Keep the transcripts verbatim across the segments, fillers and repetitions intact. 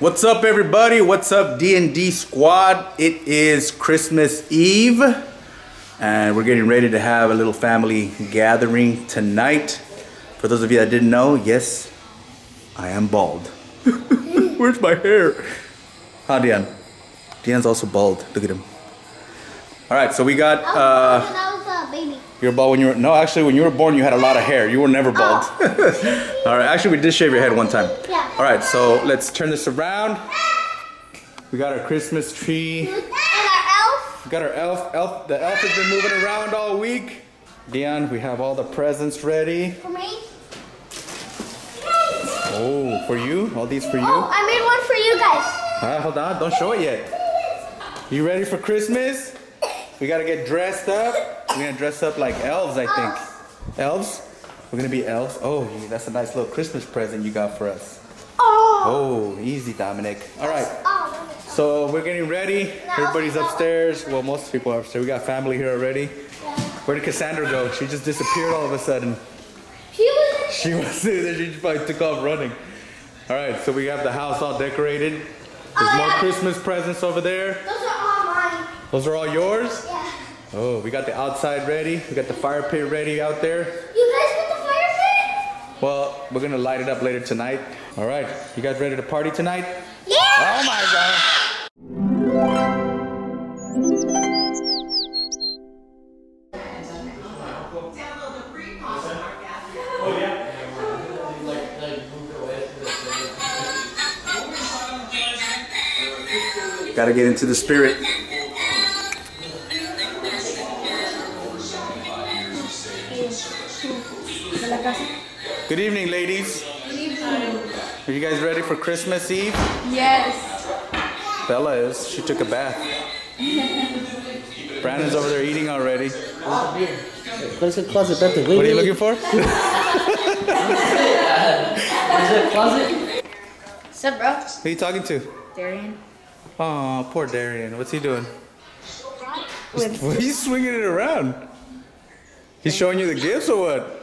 What's up, everybody? What's up, D and D squad? It is Christmas Eve and we're getting ready to have a little family gathering tonight. For those of you that didn't know, yes, I am bald. Where's my hair? Hi, Dian. Dian's also bald. Look at him. All right, so we got... Uh, I was bald when I was a baby. You were bald when you were... No, actually, when you were born, you had a lot of hair. You were never bald. Oh. All right, actually, we did shave your head one time. Yeah. All right, so let's turn this around. We got our Christmas tree. And our elf. We got our elf. elf. The elf has been moving around all week. Dian, we have all the presents ready. For me? Oh, for you? All these for you? Oh, I made one for you guys. All right, hold on. Don't show it yet. You ready for Christmas? We gotta get dressed up. We're gonna dress up like elves, I think. Elves? We're gonna be elves. Oh, that's a nice little Christmas present you got for us. Oh, oh easy, Dominic. All right. So we're getting ready. Everybody's upstairs. Well, most people are upstairs. We got family here already. Where did Cassandra go? She just disappeared all of a sudden. She was. She was. She probably took off running. All right. So we have the house all decorated. There's oh, more yeah. Christmas presents over there. Those are all mine. Those are all yours? Yeah. Oh, we got the outside ready. We got the fire pit ready out there. You guys put the fire pit? Well, we're gonna light it up later tonight. All right, you guys ready to party tonight? Yeah! Oh my God! Gotta get into the spirit. Good evening, ladies. Good evening. Are you guys ready for Christmas Eve? Yes. Bella is. She took a bath. Brandon's over there eating already. What are you looking for? What's up, bro? Who are you talking to? Darian. Oh, poor Darian. What's he doing? He's swinging it around. He's showing you the gifts or what?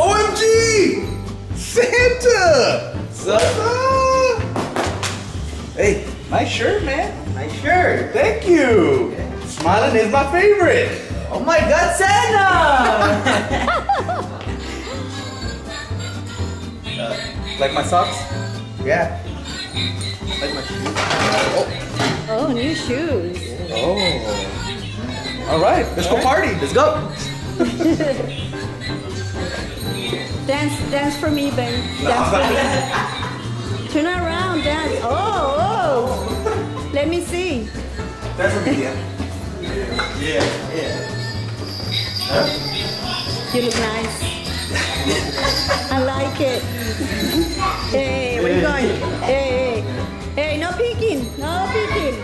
O M G! Santa! What's up? Hey, nice shirt, man. Nice shirt. Thank you. Smiling is my favorite. Oh my God, Santa! uh, like my socks? Yeah. Like my shoes. Oh, oh new shoes. Oh. All right, let's All go right. party. Let's go. Dance, dance for me, Ben. Dance for me. Turn around, dance. Oh, oh. Let me see. Dance for me, yeah. Yeah, yeah, yeah. Huh? You look nice. I like it. Hey, where are you going? Hey, hey, hey, no peeking, no peeking.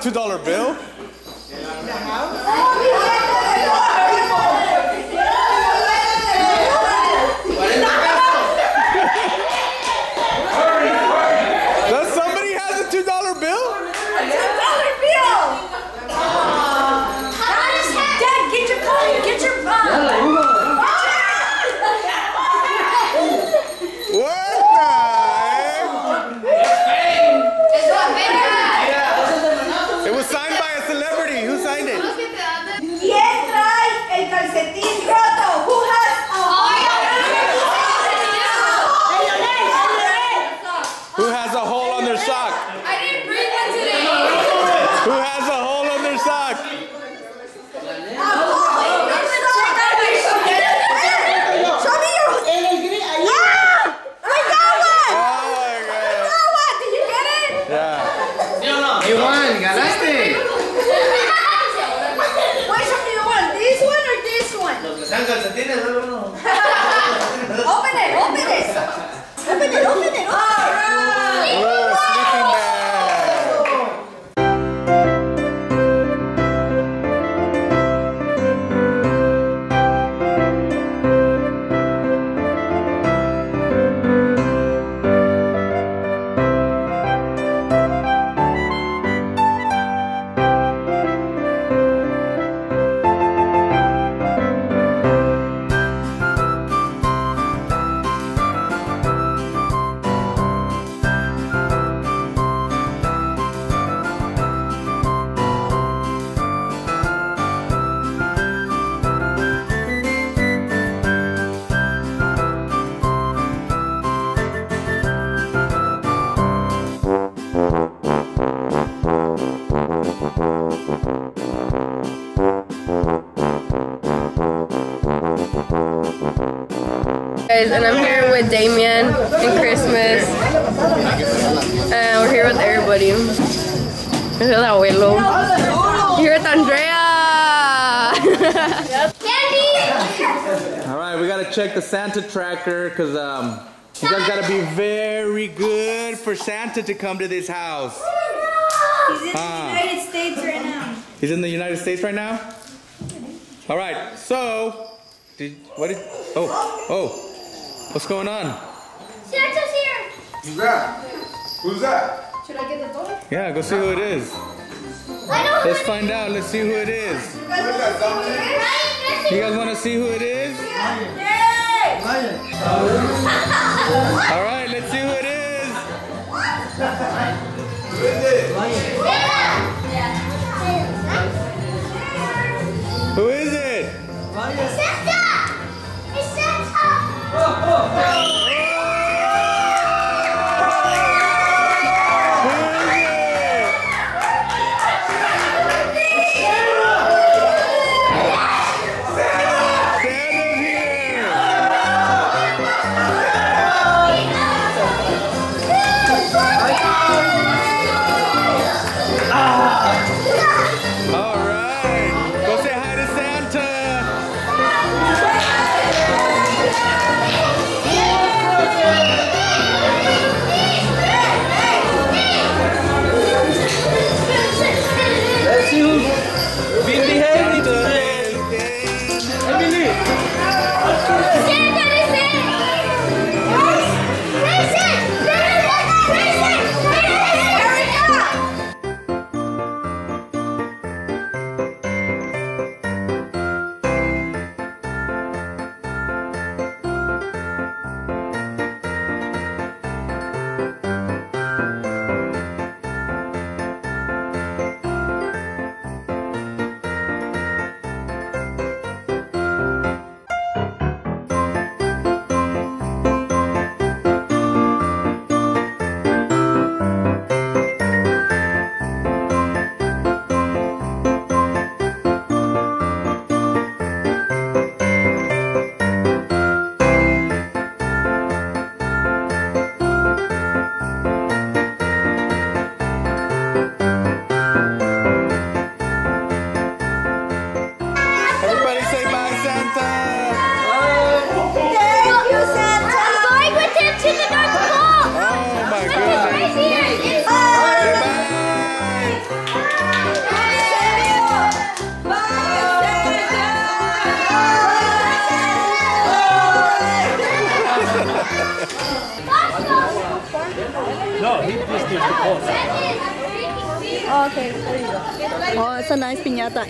two dollar bill? In the house? Does somebody has a two dollar bill? A two dollar bill! Dad, get your phone, get your phone! What the heck? It was signed by a guys, and I'm here with Damian and Christmas. And we're here with everybody. This is El Abuelo. Here with Andrea! Alright, we gotta check the Santa tracker, cause um, you guys gotta be very good for Santa to come to this house. He's in uh, the United States right now. He's in the United States right now? Alright, so, did, what did, oh, oh, what's going on? Santa's here! Who's that? Who's that? Should I get the door? Yeah, go see who it is. I don't Let's find out, let's see who it is. You guys want to see who it is? Alright, let's see who it is. Who is it? Who is it? It's Santa! It's Santa! Who is it? All right. Go say hi to Santa. No, he just did the pause. Oh, okay, there you go. Oh, it's a nice piñata.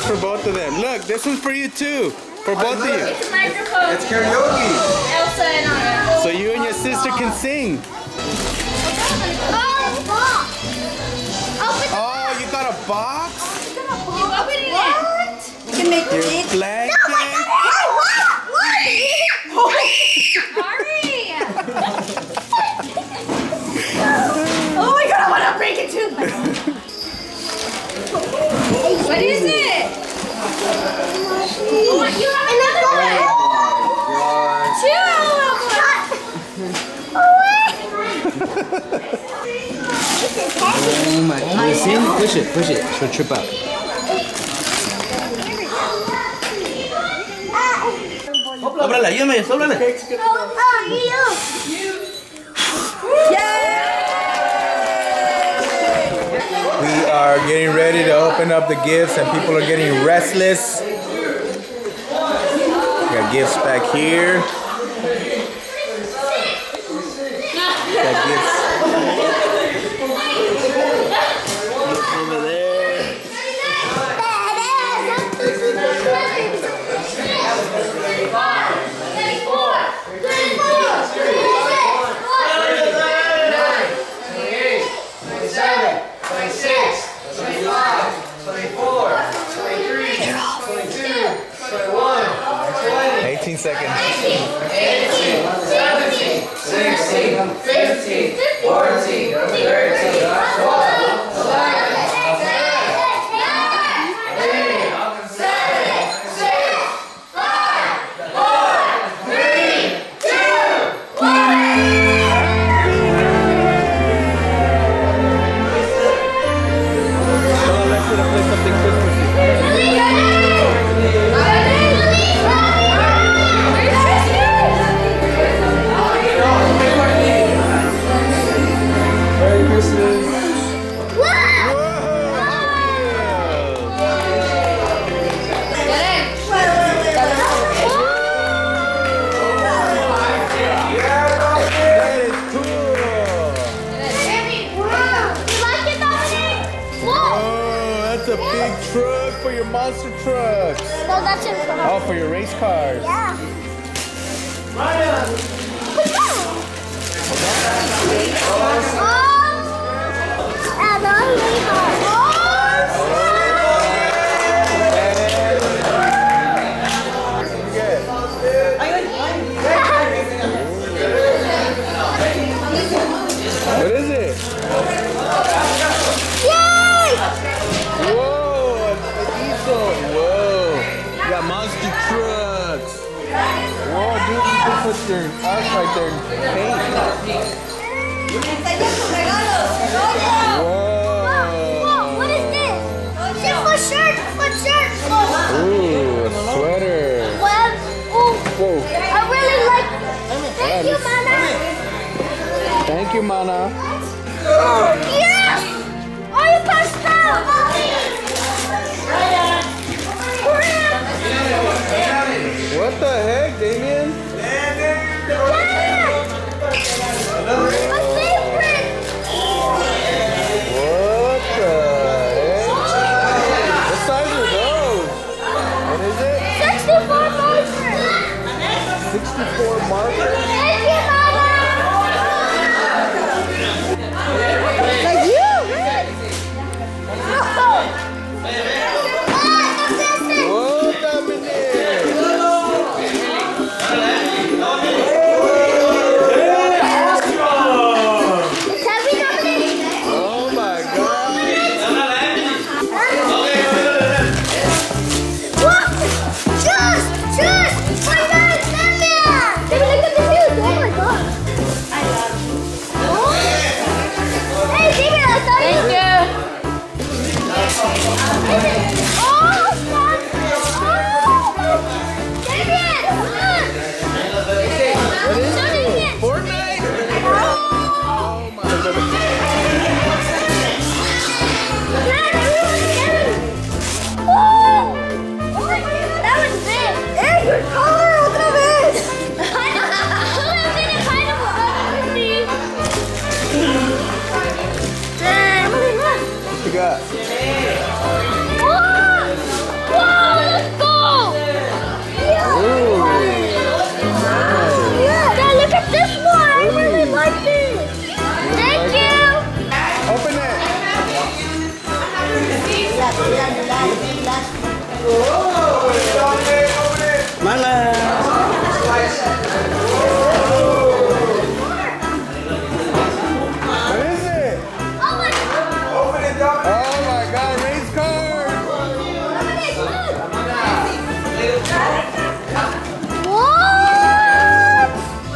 That's for both of them. Look, this one's for you too. For both of you. It's a microphone. It's karaoke. Elsa and Anna. So you and your sister can sing. Oh, box. Open the oh box. You got a box? You got a box. You open it what? You can make your cake. No, I got it. What? What? Sorry. Oh my god, I want to break it too. What is it? Oh, you have another one. Oh, two of them. Oh my god. See him? Push it, push it. She'll trip up. Sóbrale, ayúdame, sóbrale. We are getting ready to open up the gifts and people are getting restless. We got gifts back here. We got gifts. eighteen seconds. Monster trucks. No, that's your car. Oh, for your race cars. Yeah. Maya. What is it? Yay! Whoa. Whoa, you got monster trucks. Whoa, dude, you can put your arch right there and paint. Whoa. What is this? It's a shirt, a shirt. Ooh, a sweater. Well, ooh. I really like it. Thank you, Mana. Thank you, Mana. Yes! Oh, you passed out. What the heck, Damian? Yeah. My favorite! What the heck? What size are those? What is it? sixty-four markers! sixty-four markers? Thank you, Mama! Like you, really? Oh. What happened there?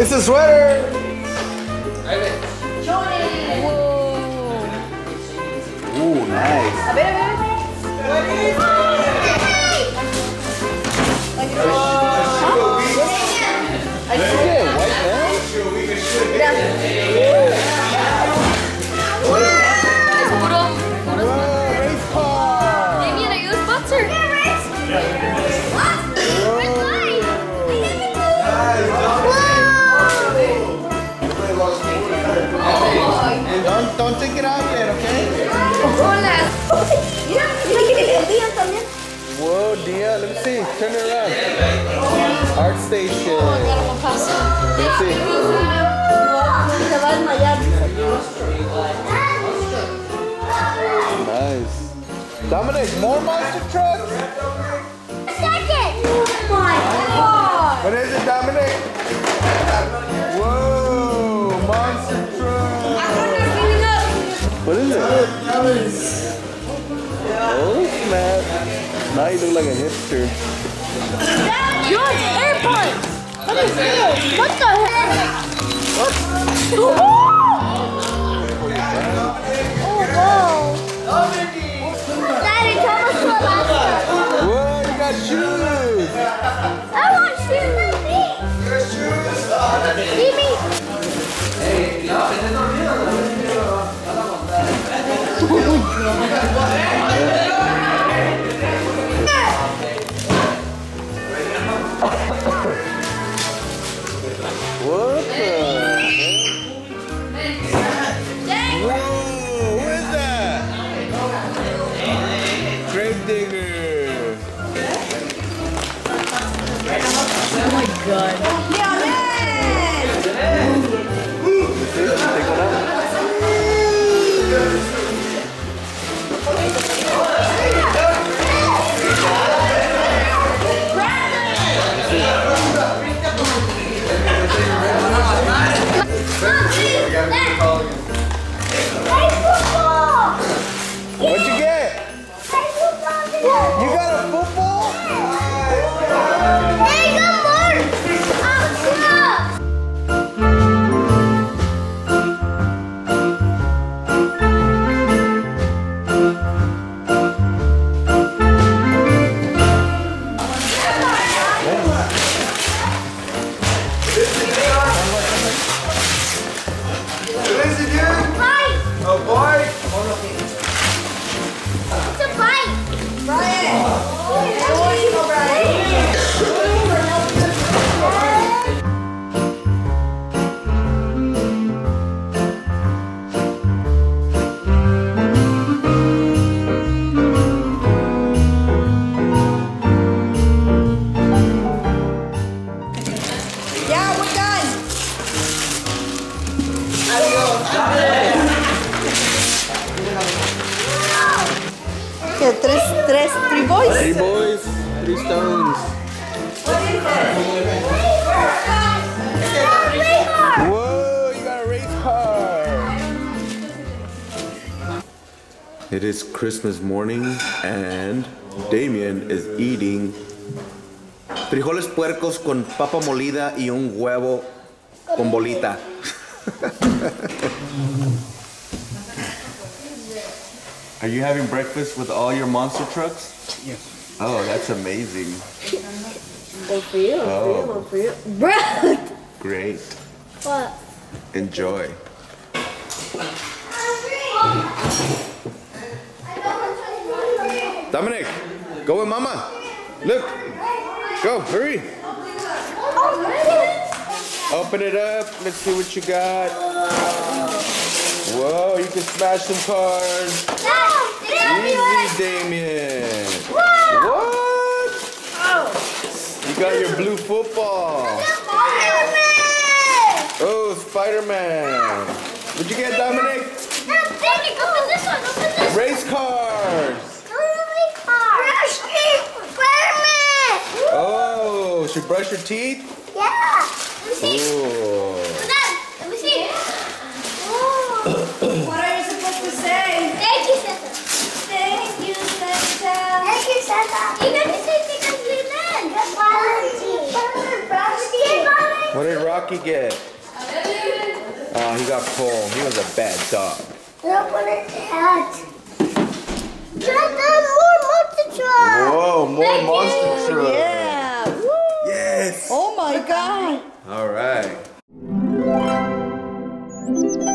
It's a sweater! Whoa! Ooh, nice! What is Don't take it out yet, okay? Hola! Whoa, Dia, let me see. Turn it around. Art station. Let's see. Nice. Dominic, more monster trucks? A second! Oh my god! What is it, Dominic? Whoa, monster truck! What is it? Oh snap! Now you look like a hipster. George Airport! What is this? What the heck? Oh wow! Daddy, tell us what last time. Whoa, you got shoes! I want shoes on feet! Your shoes on feet! Hey, what the? Whoa, what is that? Grave digger. Oh my god. Yeah, man. What'd you get? You got a football? There you go, Mark! What is it, dude? A bike! A bike? It is Christmas morning and Darian is eating frijoles puercos con papa molida y un huevo con bolita. Are you having breakfast with all your monster trucks? Yes. Oh, that's amazing. One for you, one for you, one for you. Bread! Great. What? Enjoy. Dominic, go with Mama. Look, go, hurry. Open it up. Let's see what you got. Whoa, you can smash some cars. Easy, Darian. What? You got your blue football. Oh, Spider-Man. What'd you get, Dominic? Open this one. Open this one. Race cars. Oh, you brush your teeth? Yeah. Let me see. Ooh. Let me see. Ooh. What are you supposed to say? Thank you, Santa. Thank you, Santa. Thank you, Santa. You got to say thank you, Santa. What did Rocky get? Oh, he got cold. He was a bad dog. Look what it had. More monster truck! Whoa, more Thank monster truck! Yeah! Woo. Yes! Oh my god! Alright.